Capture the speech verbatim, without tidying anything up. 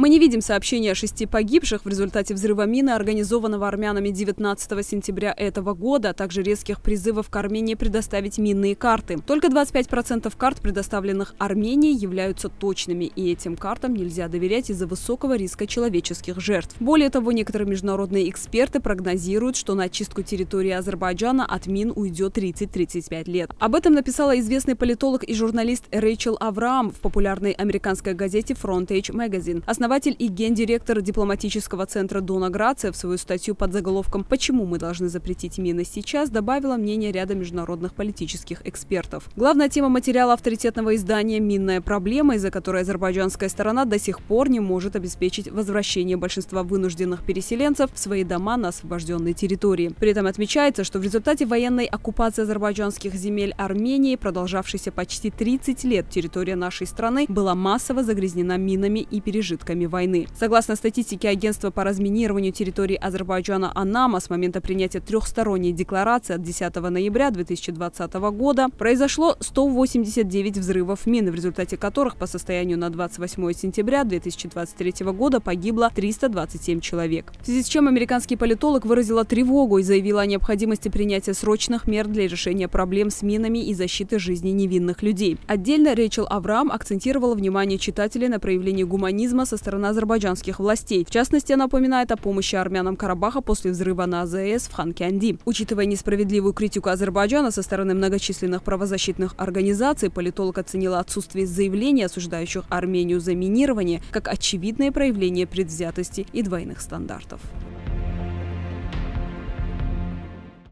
Мы не видим сообщения о шести погибших в результате взрыва мины, организованного армянами девятнадцатого сентября этого года, а также резких призывов к Армении предоставить минные карты. Только двадцать пять процентов карт, предоставленных Армении, являются точными, и этим картам нельзя доверять из-за высокого риска человеческих жертв. Более того, некоторые международные эксперты прогнозируют, что на очистку территории Азербайджана от мин уйдет тридцать — тридцать пять лет. Об этом написала известный политолог и журналист Рэйчел Авраам в популярной американской газете Frontage Magazine. Основатель и гендиректор дипломатического центра Дона Грация в свою статью под заголовком «Почему мы должны запретить мины сейчас» добавила мнение ряда международных политических экспертов. Главная тема материала авторитетного издания – минная проблема, из-за которой азербайджанская сторона до сих пор не может обеспечить возвращение большинства вынужденных переселенцев в свои дома на освобожденной территории. При этом отмечается, что в результате военной оккупации азербайджанских земель Армении, продолжавшейся почти тридцать лет, территория нашей страны была массово загрязнена минами и пережитками войны. Согласно статистике Агентства по разминированию территории Азербайджана «Анама», с момента принятия трехсторонней декларации от десятого ноября две тысячи двадцатого года произошло сто восемьдесят девять взрывов мин, в результате которых по состоянию на двадцать восьмое сентября две тысячи двадцать третьего года погибло триста двадцать семь человек. В связи с чем американский политолог выразила тревогу и заявила о необходимости принятия срочных мер для решения проблем с минами и защиты жизни невинных людей. Отдельно Рэйчел Авраам акцентировала внимание читателей на проявлении гуманизма со стороны азербайджанских властей. В частности, она напоминает о помощи армянам Карабаха после взрыва на АЗС в Ханкянди. Учитывая несправедливую критику Азербайджана со стороны многочисленных правозащитных организаций, политолог оценила отсутствие заявлений, осуждающих Армению за минирование, как очевидное проявление предвзятости и двойных стандартов.